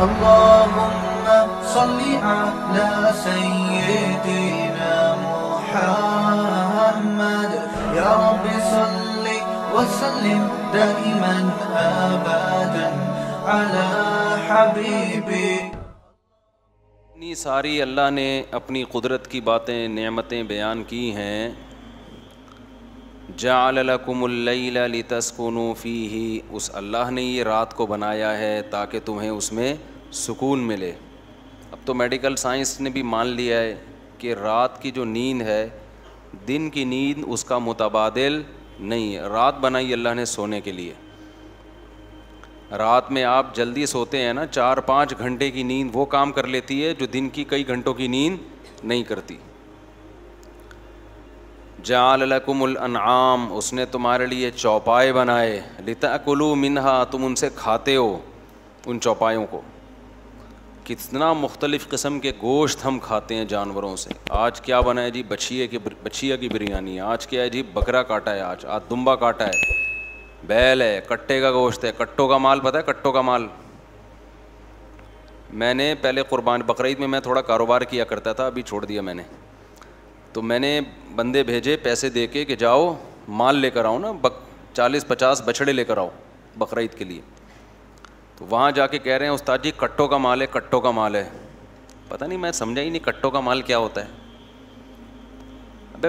अल्लाहुम्मा सल्ली अला सय्यिदिना मुहम्मद या रब्बी सल्ली व सल्लिम दाइमन अबदन अला हबीबी। इतनी सारी अल्लाह ने अपनी कुदरत की बातें नेमतें बयान की हैं। जअल लकुमुल लैला लितस्कुनू फीही, उस अल्लाह ने ये रात को बनाया है ताकि तुम्हें उसमें सुकून मिले। अब तो मेडिकल साइंस ने भी मान लिया है कि रात की जो नींद है दिन की नींद उसका मुतबादिल नहीं है। रात बनाई अल्लाह ने सोने के लिए। रात में आप जल्दी सोते हैं ना, 4-5 घंटे की नींद वो काम कर लेती है जो दिन की कई घंटों की नींद नहीं करती। जअल लकुमुल अनआम, उसने तुम्हारे लिए चौपाए बनाए। लिताकुलू मिन्हा, तुम उनसे खाते हो उन चौपायों को। कितना मुख्तलिफ़ किस्म के गोश्त हम खाते हैं जानवरों से। आज क्या बनाया जी, बछिया की बिरयानी। आज क्या है जी, बकरा काटा है। आज दुम्बा काटा है, बैल है, कट्टे का गोश्त है। कट्टों का माल पता है, कट्टों का माल। मैंने पहले क़ुरबान बकरीद में मैं थोड़ा कारोबार किया करता था, अभी छोड़ दिया मैंने। तो मैंने बंदे भेजे पैसे दे के कि जाओ माल लेकर आओ ना, 40-50 बछड़े लेकर आओ बकरीद के लिए। तो वहाँ जाके कह रहे हैं उस्ताद जी कट्टों का माल है, कट्टों का माल है। पता नहीं मैं समझा ही नहीं कट्टों का माल क्या होता है।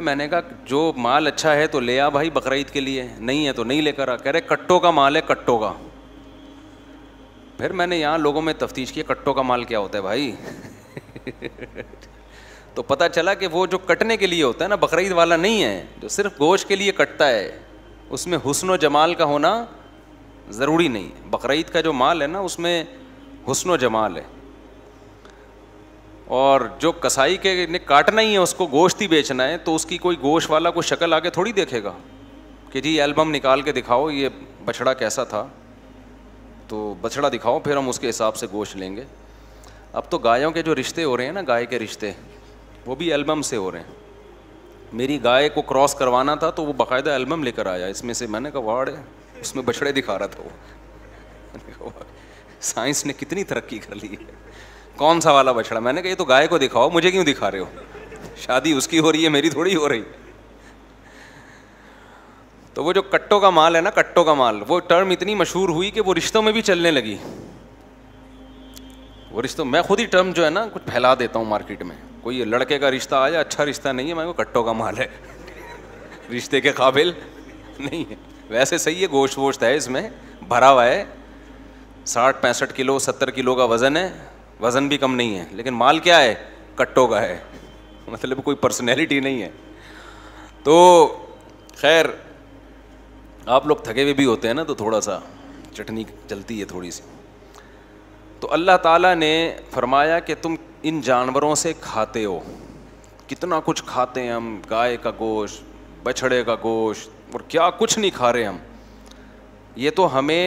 मैंने कहा जो माल अच्छा है तो ले आ भाई बकरीद के लिए, नहीं है तो नहीं लेकर आ। कह रहे कट्टों का माल है, कट्टों का। फिर मैंने यहाँ लोगों में तफ्तीश की, कट्टों का माल क्या होता है भाई तो पता चला कि वो जो कटने के लिए होता है ना, बकरीद वाला नहीं है, जो सिर्फ गोश्त के लिए कटता है, उसमें हुस्न व जमाल का होना ज़रूरी नहीं है। बकरीद का जो माल है ना उसमें हुस्न व जमाल है। और जो कसाई के ने काटना ही है, उसको गोश्त ही बेचना है, तो उसकी कोई गोश्त वाला कोई शक्ल आके थोड़ी देखेगा कि जी एल्बम निकाल के दिखाओ ये बछड़ा कैसा था, तो बछड़ा दिखाओ फिर हम उसके हिसाब से गोश्त लेंगे। अब तो गायों के जो रिश्ते हो रहे हैं ना, गाय के रिश्ते, वो भी एल्बम से हो रहे हैं। मेरी गाय को क्रॉस करवाना था तो वो बाकायदा एल्बम लेकर आया, इसमें से मैंने कहा वाड़ उसमें बछड़े दिखा रहा था वो साइंस ने कितनी तरक्की कर ली है। कौन सा वाला बछड़ा? मैंने कहा ये तो गाय को दिखाओ, मुझे क्यों दिखा रहे हो, शादी उसकी हो रही है मेरी थोड़ी हो रही। तो वो जो कट्टों का माल है ना, कट्टों का माल, वो टर्म इतनी मशहूर हुई कि वो रिश्तों में भी चलने लगी। वो रिश्तों, मैं खुद ही टर्म जो है ना कुछ फैला देता हूँ मार्केट में। कोई लड़के का रिश्ता आया, अच्छा रिश्ता नहीं है, मैं वो कट्टों का माल है रिश्ते के काबिल नहीं है। वैसे सही है, गोश्त वोश्त है इसमें भरा हुआ है, 60-65 किलो 70 किलो का वज़न है, वज़न भी कम नहीं है, लेकिन माल क्या है, कट्टों का है, मतलब कोई पर्सनैलिटी नहीं है। तो खैर आप लोग थके हुए भी होते हैं ना, तो थोड़ा सा चटनी चलती है थोड़ी सी। तो अल्लाह ताला ने फरमाया कि तुम इन जानवरों से खाते हो। कितना कुछ खाते हैं हम, गाय का गोश्त, बछड़े का गोश्त, और क्या कुछ नहीं खा रहे हम। ये तो हमें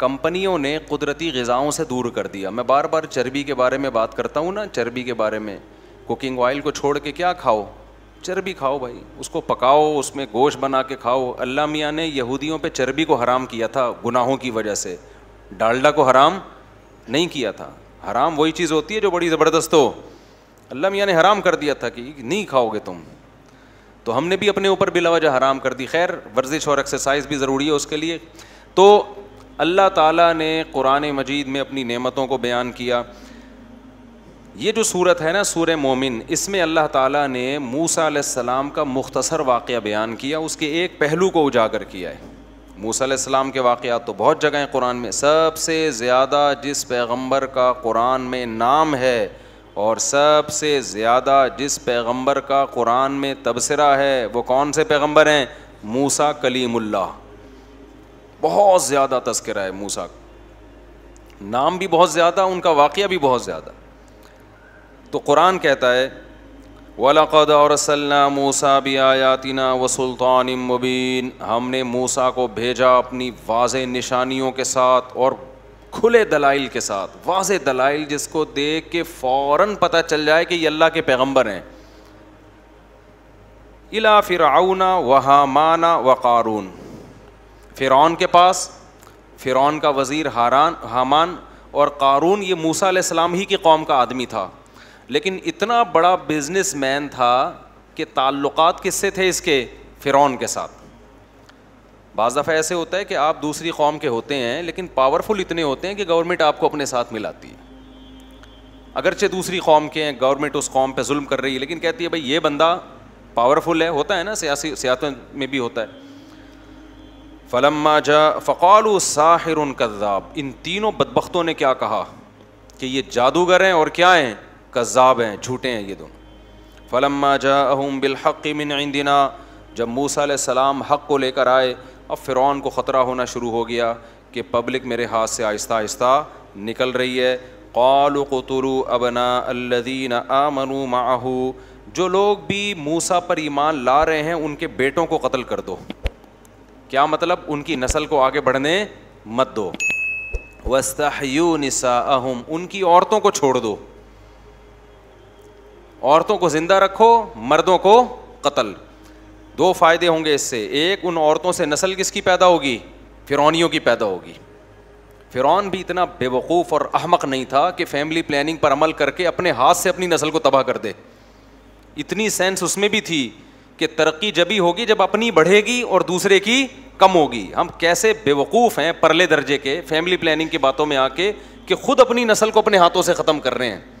कंपनियों ने कुदरती ग़िज़ाओं से दूर कर दिया। मैं बार बार चर्बी के बारे में बात करता हूँ ना, चर्बी के बारे में। कुकिंग ऑयल को छोड़ के क्या खाओ, चर्बी खाओ भाई, उसको पकाओ, उसमें गोश्त बना के खाओ। अल्लाह मियाँ ने यहूदियों पे चर्बी को हराम किया था गुनाहों की वजह से, डालडा को हराम नहीं किया था। हराम वही चीज़ होती है जो बड़ी ज़बरदस्त हो, अल्लाह मियाँ ने हराम कर दिया था कि नहीं खाओगे तुम। तो हमने भी अपने ऊपर बिलावजह हराम कर दी। खैर वर्जिश और एक्सरसाइज भी ज़रूरी है उसके लिए। तो अल्लाह ताला ने कुरान मजीद में अपनी नेमतों को बयान किया। ये जो सूरत है ना, सूरह मोमिन, इसमें अल्लाह ताला ने मूसा अलैहिस्सलाम का मुख्तसर वाक़या बयान किया, उसके एक पहलू को उजागर किया है। मूसा अलैहिस्सलाम के वाक़यात तो बहुत जगह हैं कुरान में। सबसे ज़्यादा जिस पैगंबर का कुरान में नाम है और सबसे ज़्यादा जिस पैगंबर का कुरान में तबसरा है, वो कौन से पैगंबर हैं? मूसा कलीमुल्लाह। बहुत ज़्यादा तस्करा है मूसा, नाम भी बहुत ज़्यादा, उनका वाक़या भी बहुत ज़्यादा। तो कुरान कहता है वलक़द अरसलना मूसा बिआयातिना वसुल्तानिम मुबीन, हमने मूसा को भेजा अपनी वाज़ेह निशानियों के साथ और खुले दलाइल के साथ। वाज़ेह दलाइल जिसको देख के फ़ौरन पता चल जाए कि ये अल्लाह के पैगम्बर हैं। इला फ़िरऔना व हामाना व क़ारून, फ़िरौन के पास, फ़िरौन का वज़ीर हारान हामान और क़ारून ये मूसा अलैहिस्सलाम ही की कौम का आदमी था, लेकिन इतना बड़ा बिजनेसमैन था कि ताल्लुकात किससे थे इसके? फ़िरौन के साथ। बाज़ दफ़ा ऐसे होता है कि आप दूसरी कौम के होते हैं लेकिन पावरफुल इतने होते हैं कि गवर्नमेंट आपको अपने साथ मिलाती है। अगरचे दूसरी कौम के हैं, गवर्नमेंट उस कौम पे जुल्म कर रही है, लेकिन कहती है भाई ये बंदा पावरफुल है। होता है ना, सियासी सियासत में भी होता है। फलम्मा जा फ़क़ालू साहिरुन कज़्ज़ाब, इन तीनों बदबख्तों ने क्या कहा कि ये जादूगर हैं और क्या हैं? कज़्ज़ाब हैं, झूठे हैं ये दोनों। फलम्मा जाअहुम बिलहक़्क़ि मिन इंदिना, जब मूसा अलैहिस्सलाम हक़ को लेकर आए, अब फ़िरौन को ख़तरा होना शुरू हो गया कि पब्लिक मेरे हाथ से आहिस्ता आहिस्ता निकल रही है। क़ालू क़ुतुलू अबना अल्लज़ीना आमनू माअहू, जो लोग भी मूसा पर ईमान ला रहे हैं उनके बेटों को कत्ल कर दो। क्या मतलब? उनकी नस्ल को आगे बढ़ने मत दो। वस्तहयू निसाअहुम, उनकी औरतों को छोड़ दो, औरतों को ज़िंदा रखो, मर्दों को कत्ल। दो फ़ायदे होंगे इससे, एक उन औरतों से नस्ल किसकी पैदा होगी? फ़िरौनियों की पैदा होगी। फ़िरौन भी इतना बेवकूफ़ और अहमक नहीं था कि फैमिली प्लानिंग पर अमल करके अपने हाथ से अपनी नस्ल को तबाह कर दे। इतनी सेंस उसमें भी थी कि तरक्की जब ही होगी जब अपनी बढ़ेगी और दूसरे की कम होगी। हम कैसे बेवकूफ़ हैं परले दर्जे के, फैमिली प्लानिंग की बातों में आके कि खुद अपनी नस्ल को अपने हाथों से ख़त्म कर रहे हैं।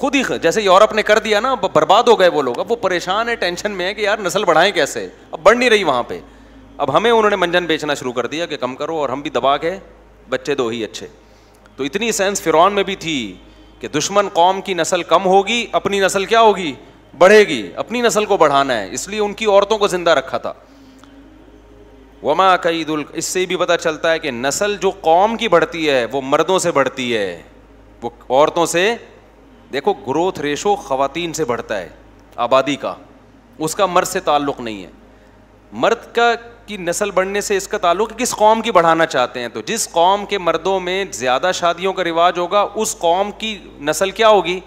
खुद ही जैसे यूरोप ने कर दिया ना, बर्बाद हो गए वो लोग। अब वो परेशान है, टेंशन में है कि यार नस्ल बढ़ाएं कैसे, अब बढ़ नहीं रही वहाँ पर। अब हमें उन्होंने मंजन बेचना शुरू कर दिया कि कम करो, और हम भी दबा के बच्चे दो ही अच्छे। तो इतनी सेंस फ़िरौन में भी थी कि दुश्मन कौम की नस्ल कम होगी, अपनी नस्ल क्या होगी? बढ़ेगी। अपनी नस्ल को बढ़ाना है, इसलिए उनकी औरतों को ज़िंदा रखा था। वमा कईदुल, इससे भी पता चलता है कि नस्ल जो कौम की बढ़ती है वो मर्दों से बढ़ती है, वो औरतों से। देखो ग्रोथ रेशो ख़वातीन से बढ़ता है आबादी का, उसका मर्द से ताल्लुक़ नहीं है। मर्द का की नस्ल बढ़ने से इसका ताल्लुक़ किस कौम की बढ़ाना चाहते हैं। तो जिस कौम के मर्दों में ज़्यादा शादियों का रिवाज होगा उस कौम की नस्ल क्या होगी?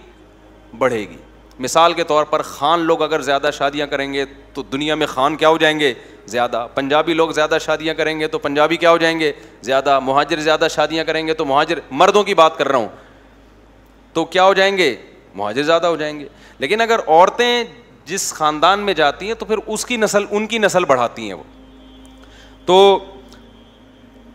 बढ़ेगी। मिसाल के तौर पर खान लोग अगर ज़्यादा शादियां करेंगे तो दुनिया में खान क्या हो जाएंगे? ज़्यादा। पंजाबी लोग ज़्यादा शादियां करेंगे तो पंजाबी क्या हो जाएंगे? ज़्यादा। मुहाजिर ज़्यादा शादियां करेंगे तो मुहाजिर, मर्दों की बात कर रहा हूँ, तो क्या हो जाएंगे? मुहाजिर ज़्यादा हो जाएंगे। लेकिन अगर औरतें जिस ख़ानदान में जाती हैं तो फिर उसकी नस्ल, उनकी नस्ल बढ़ाती हैं वो। तो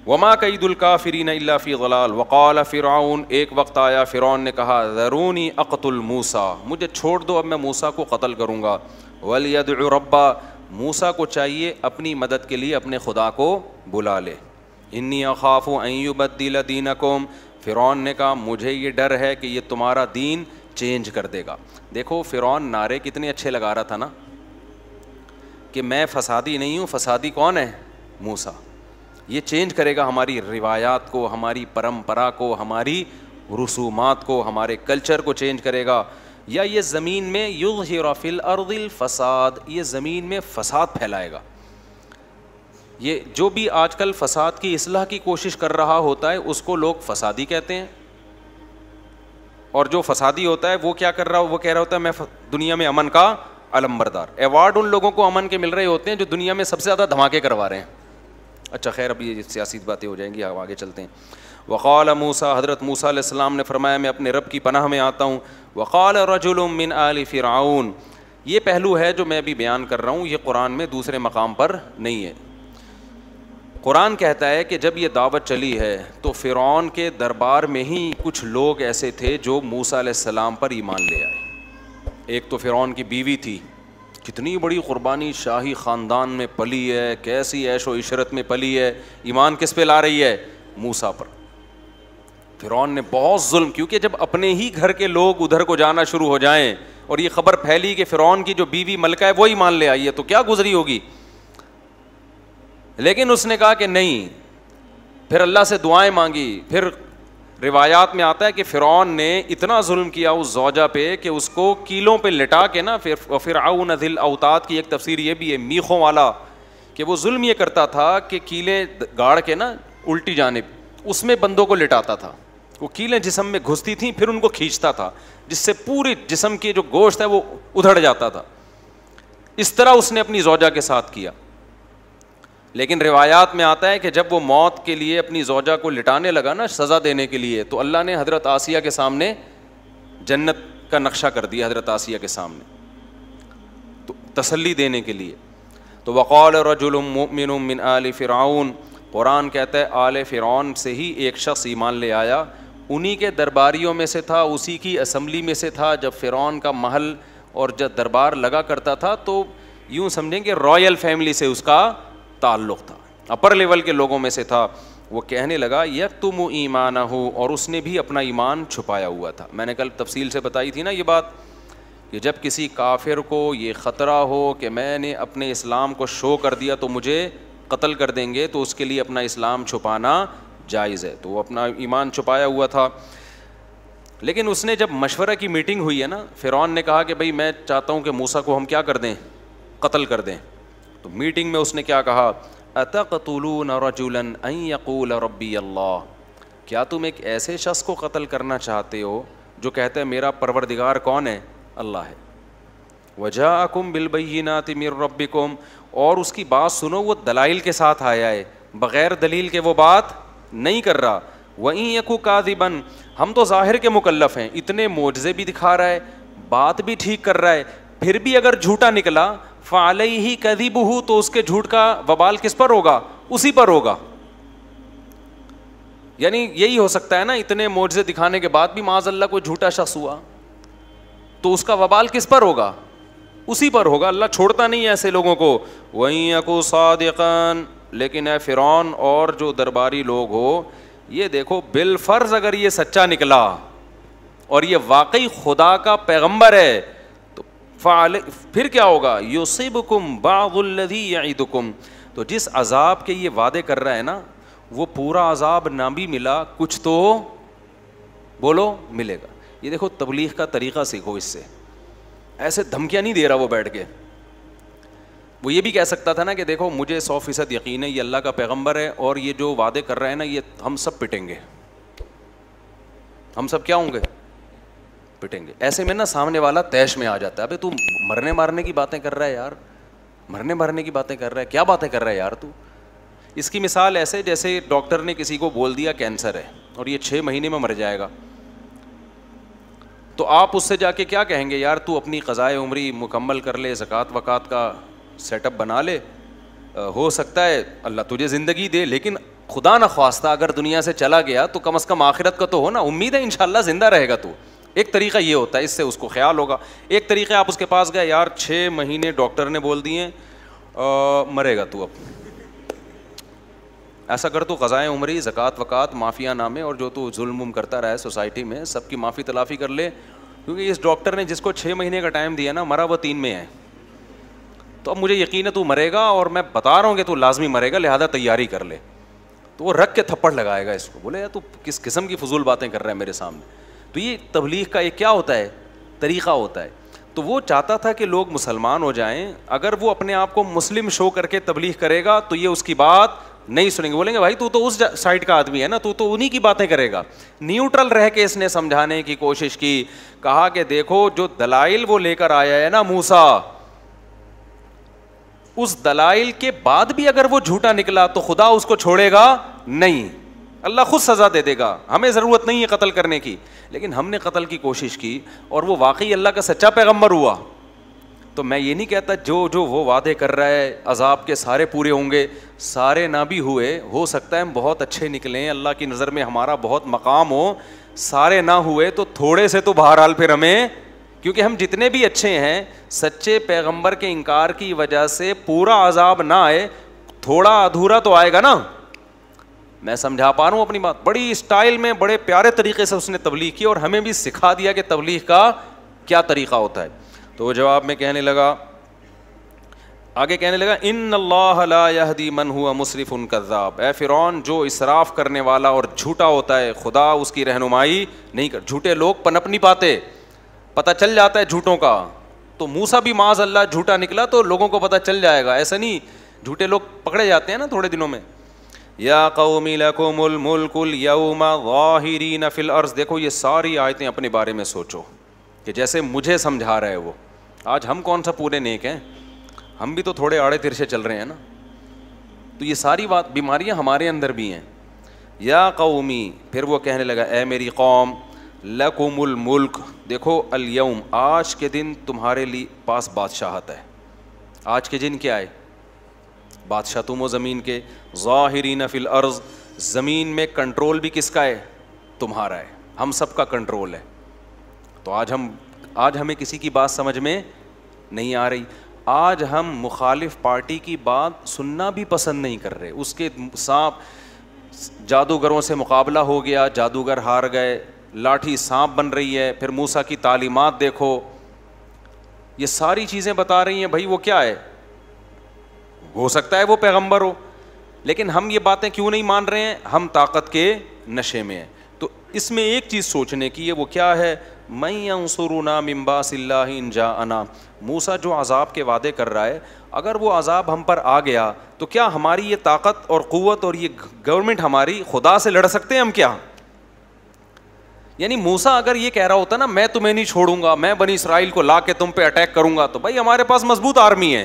वमा कैदुल काफिरीन इल्ला फी ज़लाल। वक़ाल फ़िरऔन, एक वक्त आया फ़िरौन ने कहा ज़रूनी अक़तुल मूसा, मुझे छोड़ दो, अब मैं मूसा को कत्ल करूँगा। वलियदउ रब्बा, मूसा को चाहिए अपनी मदद के लिए अपने खुदा को बुला ले। इन्नी अख़ाफ़ु अन युबद्दिल दीनकुम, फ़िरौन ने कहा मुझे ये डर है कि ये तुम्हारा दीन चेंज कर देगा। देखो फ़िरौन नारे कितने अच्छे लगा रहा था ना कि मैं फसादी नहीं हूँ, फसादी कौन है? मूसा। ये चेंज करेगा हमारी रिवायात को, हमारी परंपरा को, हमारी रसूमात को, हमारे कल्चर को चेंज करेगा। या ये ज़मीन में युज़हिरु फ़िल अर्दिल फ़साद, ये ज़मीन में फ़साद फैलाएगा। ये जो भी आजकल फ़साद की इस्लाह की कोशिश कर रहा होता है उसको लोग फ़सादी कहते हैं, और जो फ़सादी होता है वो क्या कर रहा हो, वो कह रहा होता है मैं दुनिया में अमन का अलम्बरदार। अवार्ड उन लोगों को अमन के मिल रहे होते हैं जो दुनिया में सबसे ज़्यादा धमाके करवा रहे हैं। अच्छा खैर, अब ये सियासी बातें हो जाएंगी, हम आगे चलते हैं। वक़ाल मूसा, हज़रत मूसा अलैहिस्सलाम ने फरमाया मैं अपने रब की पनाह में आता हूँ। वक़ाल रजुलुम मिन आलि फ़िरऔन, ये पहलू है जो मैं अभी बयान कर रहा हूँ, ये कुरान में दूसरे मकाम पर नहीं है। कुरान कहता है कि जब ये दावत चली है तो फ़िरौन के दरबार में ही कुछ लोग ऐसे थे जो मूसा अलैहिस्सलाम पर ईमान ले आए। एक तो फ़िरौन की बीवी थी, कितनी बड़ी क़ुरबानी, शाही ख़ानदान में पली है, कैसी ऐशो इशरत में पली है, ईमान किस पे ला रही है? मूसा पर। फ़िरौन ने बहुत जुल्म, क्योंकि जब अपने ही घर के लोग उधर को जाना शुरू हो जाएं और ये ख़बर फैली कि फ़िरौन की जो बीवी मलका है वो ईमान ले आई है, तो क्या गुजरी होगी। लेकिन उसने कहा कि नहीं, फिर अल्लाह से दुआएँ मांगी। फिर रिवायात में आता है कि फ़िरौन ने इतना जुल्म किया उस ज़ौजा पे कि उसको कीलों पे लिटा के ना, फ़िरऔन ज़िल औताद की एक तफसीर ये भी है, मीखों वाला, कि वो जुल्म ये करता था कि कीलें गाड़ के ना उल्टी जानिब, उसमें बंदों को लिटाता था। वो कीलें जिस्म में घुसती थीं, फिर उनको खींचता था जिससे पूरे जिस्म के जो गोश्त है वो उधड़ जाता था। इस तरह उसने अपनी ज़ौजा के साथ किया। लेकिन रिवायात में आता है कि जब वो मौत के लिए अपनी ज़ौजा को लिटाने लगा ना सज़ा देने के लिए, तो अल्लाह ने हज़रत आसिया के सामने जन्नत का नक्शा कर दिया, हज़रत आसिया के सामने तो तसल्ली देने के लिए। तो वक़ाल रजुलुम मुमिनुम मिन आल फ़िरऔन, कुरान कहता है आल फ़िरऔन से ही एक शख्स ईमान ले आया, उन्हीं के दरबारियों में से था, उसी की असम्बली में से था। जब फ़िरऔन का महल और जब दरबार लगा करता था तो यूँ समझें कि रॉयल फैमिली से उसका ताल्लुक़ था, अपर लेवल के लोगों में से था। वो कहने लगा यक्तुमु ईमानहु, और उसने भी अपना ईमान छुपाया हुआ था। मैंने कल तफसील से बताई थी ना ये बात कि जब किसी काफिर को ये ख़तरा हो कि मैंने अपने इस्लाम को शो कर दिया तो मुझे कत्ल कर देंगे, तो उसके लिए अपना इस्लाम छुपाना जायज़ है। तो वो अपना ईमान छुपाया हुआ था। लेकिन उसने जब मशवरा की मीटिंग हुई है ना, फ़िरौन ने कहा कि भाई मैं चाहता हूँ कि मूसा को हम क्या कर दें, कत्ल कर दें। तो मीटिंग में उसने क्या कहा, अतक़तुलून रजुलन अन यक़ूल रब्बी अल्लाह, क्या तुम एक ऐसे शख्स को कत्ल करना चाहते हो जो कहते हैं मेरा परवरदिगार कौन है, अल्लाह है। वजाअकुम बिलबय्यिनाति मिर रब्बिकुम, और उसकी बात सुनो वो दलाइल के साथ आया है, बग़ैर दलील के वो बात नहीं कर रहा। वहीं यकु काज़िबन, हम तो ज़ाहिर के मुकल्लफ़ हैं, इतने मोजज़े भी दिखा रहा है, बात भी ठीक कर रहा है, फिर भी अगर झूठा निकला फ़अलैहि कज़िबुहु, तो उसके झूठ का वबाल किस पर होगा, उसी पर होगा। यानी यही हो सकता है ना, इतने मोजज़े दिखाने के बाद भी माज़अल्लाह कोई झूठा शख्स हुआ तो उसका वबाल किस पर होगा, उसी पर होगा। अल्लाह छोड़ता नहीं है ऐसे लोगों को। वयकु सादिक़न, लेकिन ऐ फ़िरौन और जो दरबारी लोग हो, ये देखो बिलफ़र्ज़ अगर ये सच्चा निकला और ये वाकई खुदा का पैगम्बर है फिर क्या होगा, युसिबकुम बादुल्लज़ी यईदुकुम, तो जिस अज़ाब के ये वादे कर रहा है ना वो पूरा अज़ाब ना भी मिला कुछ तो बोलो मिलेगा। ये देखो तबलीग का तरीक़ा सीखो, इससे ऐसे धमकियाँ नहीं दे रहा वो बैठ के। वो ये भी कह सकता था ना कि देखो मुझे 100% यकीन है ये अल्लाह का पैगम्बर है और ये जो वादे कर रहा है ना ये हम सब पिटेंगे, हम सब क्या होंगे, पिटेंगे। ऐसे में ना सामने वाला तैश में आ जाता है, अबे तू मरने मारने की बातें कर रहा है यार, मरने मारने की बातें कर रहा है, क्या बातें कर रहा है यार तू। इसकी मिसाल ऐसे जैसे डॉक्टर ने किसी को बोल दिया कैंसर है और ये 6 महीने में मर जाएगा, तो आप उससे जाके क्या कहेंगे, यार तू अपनी क़ज़ाए उम्री मुकम्मल कर ले, ज़कात वक़ात का सेटअप बना ले, हो सकता है अल्लाह तुझे ज़िंदगी दे, लेकिन खुदा न ख्वास्ता अगर दुनिया से चला गया तो कम अज़ कम आखिरत का तो हो ना, उम्मीद है इंशाल्लाह ज़िंदा रहेगा तू। एक तरीक़ा ये होता है, इससे उसको ख्याल होगा। एक तरीक़ा आप उसके पास गए, यार 6 महीने डॉक्टर ने बोल दिए मरेगा तू, अब ऐसा कर तू क़ज़ाए उम्री, ज़कात वक़ात, माफिया नामे और जो तू जुल्म करता रहा है सोसाइटी में, सबकी माफ़ी तलाफ़ी कर ले, क्योंकि इस डॉक्टर ने जिसको 6 महीने का टाइम दिया ना, मरा वो 3 में है, तो अब मुझे यकीन है तू मरेगा और मैं बता रहा हूँ कि तू लाजमी मरेगा, लिहाजा तैयारी कर ले। तो वो रख के थप्पड़ लगाएगा इसको, बोले यार तू किस किस्म की फजूल बातें कर रहा है मेरे सामने। तो ये तबलीग का एक क्या होता है, तरीक़ा होता है। तो वो चाहता था कि लोग मुसलमान हो जाएं, अगर वो अपने आप को मुस्लिम शो करके तबलीग करेगा तो ये उसकी बात नहीं सुनेंगे, बोलेंगे भाई तू तो उस साइड का आदमी है ना, तू तो उन्हीं की बातें करेगा। न्यूट्रल रह के इसने समझाने की कोशिश की, कहा कि देखो जो दलाइल वो लेकर आया है ना मूसा, उस दलाइल के बाद भी अगर वो झूठा निकला तो खुदा उसको छोड़ेगा नहीं, अल्लाह खुद सज़ा दे देगा, हमें ज़रूरत नहीं है कत्ल करने की। लेकिन हमने कत्ल की कोशिश की और वो वाकई अल्लाह का सच्चा पैगम्बर हुआ। तो मैं ये नहीं कहता जो जो वो वादे कर रहा है अज़ाब के सारे पूरे होंगे, सारे ना भी हुए, हो सकता है हम बहुत अच्छे निकलें, अल्लाह की नज़र में हमारा बहुत मकाम हो, सारे ना हुए तो थोड़े से तो बहरहाल फिर हमें, क्योंकि हम जितने भी अच्छे हैं सच्चे पैगम्बर के इनकार की वजह से पूरा अज़ाब ना आए, थोड़ा अधूरा तो आएगा ना। मैं समझा पा रहा हूँ अपनी बात, बड़ी स्टाइल में बड़े प्यारे तरीके से उसने तबलीग की और हमें भी सिखा दिया कि तबलीग का क्या तरीक़ा होता है। तो जवाब में कहने लगा, आगे कहने लगा, इन्नल्लाह ला यहदी मन हुआ मुसरिफुन कज़्ज़ाब, ए फ़िरौन जो इसराफ करने वाला और झूठा होता है खुदा उसकी रहनुमाई नहीं कर, झूठे लोग पनप नहीं पाते, पता चल जाता है झूठों का। तो मूसा भी माज़अल्लाह झूठा निकला तो लोगों को पता चल जाएगा, ऐसा नहीं झूठे लोग पकड़े जाते हैं ना थोड़े दिनों में। या कौमी लकुमुल मुल्कुल यौमा ज़ाहिरीन फ़िल अर्ज़, देखो ये सारी आयतें अपने बारे में सोचो कि जैसे मुझे समझा रहा है वो। आज हम कौन सा पूरे नेक हैं, हम भी तो थोड़े आड़े तिरछे चल रहे हैं ना, तो ये सारी बात बीमारियाँ हमारे अंदर भी हैं। या कौमी, फिर वो कहने लगा, ए मेरी कौम, लकुमुल मुल्क, देखो अल्यौम, आज के दिन तुम्हारे लिए पास बादशाहत है। आज के दिन क्या है? बादशाह तुम हो ज़मीन के। ज़ाहिरीन फिल अर्ज़, ज़मीन में कंट्रोल भी किसका है? तुम्हारा है, हम सब का कंट्रोल है। तो आज हमें किसी की बात समझ में नहीं आ रही, आज हम मुखालिफ पार्टी की बात सुनना भी पसंद नहीं कर रहे। उसके सांप जादूगरों से मुकाबला हो गया, जादूगर हार गए, लाठी सांप बन रही है, फिर मूसा की तालीमात देखो, ये सारी चीज़ें बता रही हैं। भाई वो क्या है, हो सकता है वो पैगंबर हो, लेकिन हम ये बातें क्यों नहीं मान रहे हैं? हम ताकत के नशे में हैं। तो इसमें एक चीज़ सोचने की है, वो क्या है? मैं अंसुरुना मिन बासिल्लाहि इन जाअना, मूसा जो अजाब के वादे कर रहा है, अगर वो अजाब हम पर आ गया तो क्या हमारी ये ताकत और क़ुव्वत और ये गवर्नमेंट हमारी खुदा से लड़ सकते हैं हम क्या? यानी मूसा अगर ये कह रहा होता ना, मैं तुम्हें नहीं छोड़ूंगा, मैं बनी इसराइल को ला के तुम पे अटैक करूंगा, तो भाई हमारे पास मजबूत आर्मी है।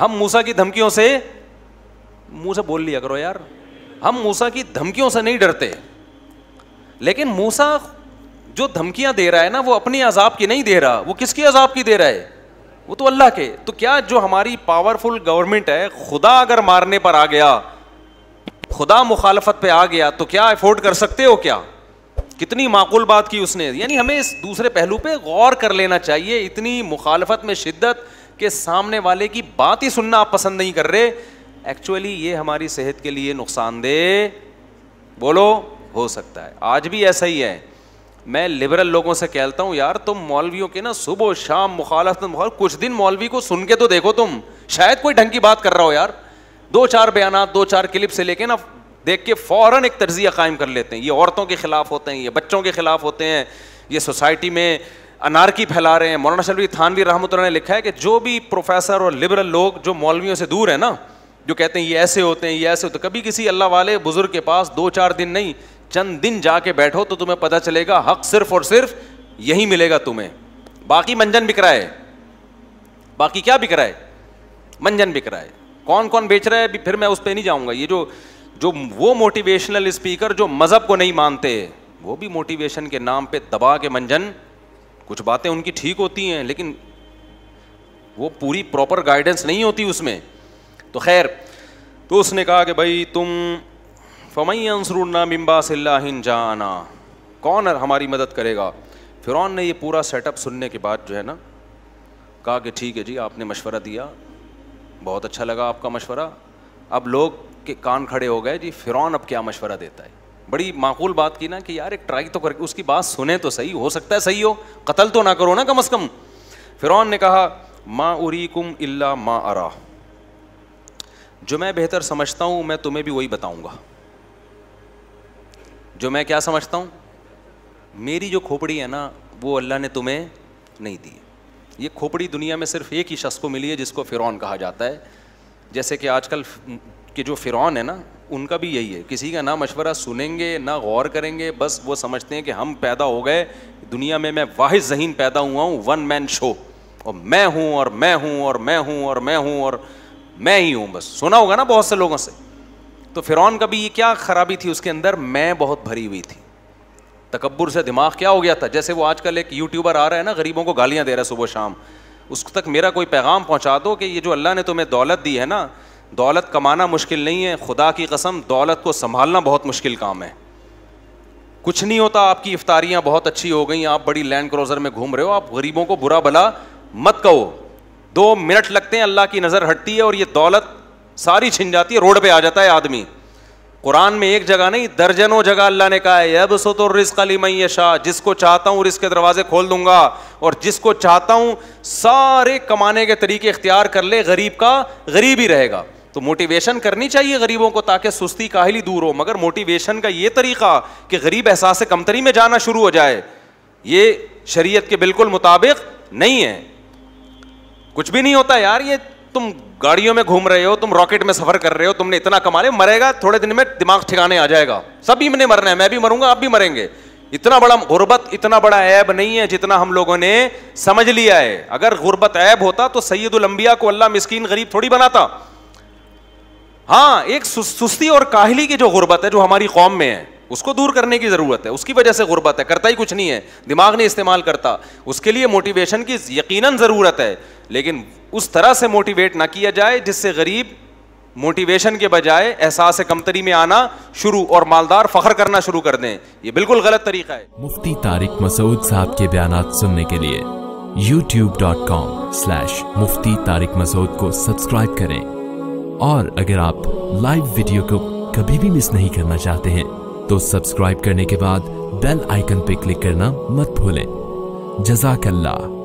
हम मूसा की धमकियों से, मुंह से बोल लिया करो यार, हम मूसा की धमकियों से नहीं डरते। लेकिन मूसा जो धमकियां दे रहा है ना, वो अपने अजाब की नहीं दे रहा, वो किसकी अजाब की दे रहा है? वो तो अल्लाह के। तो क्या जो हमारी पावरफुल गवर्नमेंट है, खुदा अगर मारने पर आ गया, खुदा मुखालफत पे आ गया, तो क्या अफोर्ड कर सकते हो क्या? कितनी माकूल बात की उसने। यानी हमें इस दूसरे पहलू पे गौर कर लेना चाहिए। इतनी मुखालफत में शिद्दत के सामने वाले की बात ही सुनना आप पसंद नहीं कर रहे। एक्चुअली ये हमारी सेहत के लिए नुकसानदेह, बोलो, हो सकता है। आज भी ऐसा ही है। मैं लिबरल लोगों से कहता हूँ, यार तुम मौलवियों के ना सुबह शाम मुखालफत, कुछ दिन मौलवी को सुन के तो देखो, तुम शायद कोई ढंग की बात कर रहा हो यार। दो चार बयान, दो चार क्लिप से लेके ना देख के फ़ौरन एक तर्जिया कायम कर लेते हैं। ये औरतों के ख़िलाफ़ होते हैं, ये बच्चों के ख़िलाफ़ होते हैं, ये सोसाइटी में अनारकी फैला रहे हैं। मौलाना शरीफ थानवी रहमतुल्लाह ने लिखा है कि जो भी प्रोफेसर और लिबरल लोग जो मौलवियों से दूर है ना, जो कहते हैं ये ऐसे होते हैं, ये ऐसे होते, कभी किसी अल्लाह वाले बुजुर्ग के पास दो चार दिन नहीं, चंद दिन जाके बैठो तो तुम्हें पता चलेगा हक़ सिर्फ़ और सिर्फ यही मिलेगा तुम्हें। बाकी मंजन बिक रहा है, बाकी क्या बिक रहा है? मंजन बिक रहा है। कौन कौन बेच रहा है फिर मैं उस पर नहीं जाऊँगा। ये जो वो मोटिवेशनल स्पीकर जो मज़हब को नहीं मानते, वो भी मोटिवेशन के नाम पे दबा के मंजन, कुछ बातें उनकी ठीक होती हैं लेकिन वो पूरी प्रॉपर गाइडेंस नहीं होती उसमें। तो खैर, तो उसने कहा कि भाई तुम फमई अंसरुना मिम्बा सिल्लाहिन जाना, कौन हमारी मदद करेगा? फ़िरौन ने ये पूरा सेटअप सुनने के बाद जो है ना, कहा कि ठीक है जी, आपने मशवरा दिया, बहुत अच्छा लगा आपका मशवरा। अब लोग के कान खड़े हो गए, जी फ़िरौन अब क्या मशवरा देता है। बड़ी माकूल बात की ना कि यार एक ट्राई तो करके उसकी बात सुने तो सही, हो सकता है सही हो, कत्ल तो ना करो ना कम से कम। फ़िरौन ने कहा, मा उरीकुम इल्ला मा अरा, जो मैं बेहतर समझता हूँ मैं तुम्हें भी वही बताऊँगा। जो मैं क्या समझता हूँ, मेरी जो खोपड़ी है ना, वो अल्लाह ने तुम्हें नहीं दी। ये खोपड़ी दुनिया में सिर्फ एक ही शख्स को मिली है जिसको फ़िरौन कहा जाता है। जैसे कि आजकल कि जो फ़िरौन है ना, उनका भी यही है, किसी का ना मशवरा सुनेंगे ना गौर करेंगे, बस वो समझते हैं कि हम पैदा हो गए दुनिया में, मैं वाहिद ज़हीन पैदा हुआ हूँ, वन मैन शो, और मैं हूँ और मैं हूँ और मैं हूँ और मैं हूँ और मैं ही हूँ, बस। सुना होगा ना बहुत से लोगों से। तो फ़िरौन का भी ये क्या ख़राबी थी, उसके अंदर मैं बहुत भरी हुई थी, तकब्बुर से दिमाग क्या हो गया था। जैसे वो आजकल एक यूट्यूबर आ रहा है ना, गरीबों को गालियाँ दे रहा है सुबह शाम, उस तक मेरा कोई पैगाम पहुँचा दो कि ये जो अल्लाह ने तुम्हें दौलत दी है ना, दौलत कमाना मुश्किल नहीं है, खुदा की कसम दौलत को संभालना बहुत मुश्किल काम है। कुछ नहीं होता, आपकी इफ्तारियाँ बहुत अच्छी हो गई, आप बड़ी लैंड क्रूज़र में घूम रहे हो, आप गरीबों को बुरा भला मत कहो, 2 मिनट लगते हैं, अल्लाह की नज़र हटती है और ये दौलत सारी छिन जाती है, रोड पे आ जाता है आदमी। कुरान में एक जगह नहीं, दर्जनों जगह अल्लाह ने कहा है, अब सो तो रिज़्क़ लिमन यशा, जिसको चाहता हूँ रिज़्क़ के दरवाजे खोल दूंगा, और जिसको चाहता हूँ सारे कमाने के तरीके इख्तियार कर ले, गरीब का गरीब ही रहेगा। तो मोटिवेशन करनी चाहिए गरीबों को ताकि सुस्ती काहली दूर हो, मगर मोटिवेशन का ये तरीक़ा कि गरीब एहसास कमतरी में जाना शुरू हो जाए, ये शरीयत के बिल्कुल मुताबिक नहीं है। कुछ भी नहीं होता यार, ये तुम गाड़ियों में घूम रहे हो, तुम रॉकेट में सफ़र कर रहे हो, तुमने इतना कमा लिया, मरेगा थोड़े दिन में दिमाग ठिकाने आ जाएगा, सभी ने मरना है, मैं भी मरूंगा आप भी मरेंगे। इतना बड़ा गुर्बत इतना बड़ा ऐब नहीं है जितना हम लोगों ने समझ लिया है। अगर गुर्बत ऐब होता तो सैयदुल अंबिया को अल्लाह मिस्कीन गरीब थोड़ी बनाता। हाँ, एक सुस्ती और काहली की जो गुर्बत है जो हमारी कौम में है उसको दूर करने की ज़रूरत है। उसकी वजह से गुर्बत है, करता ही कुछ नहीं है, दिमाग नहीं इस्तेमाल करता। उसके लिए मोटिवेशन की यकीनन ज़रूरत है, लेकिन उस तरह से मोटिवेट ना किया जाए जिससे गरीब मोटिवेशन के बजाय एहसास कमतरी में आना शुरू और मालदार फख्र करना शुरू कर दें। ये बिल्कुल गलत तरीका है। मुफ्ती तारिक मसूद साहब के बयानात सुनने के लिए youtube.com/मुफ्ती तारिक मसूद को सब्सक्राइब करें। और अगर आप लाइव वीडियो को कभी भी मिस नहीं करना चाहते हैं तो सब्सक्राइब करने के बाद बेल आइकन पर क्लिक करना मत भूलें। जज़ाकल्लाह।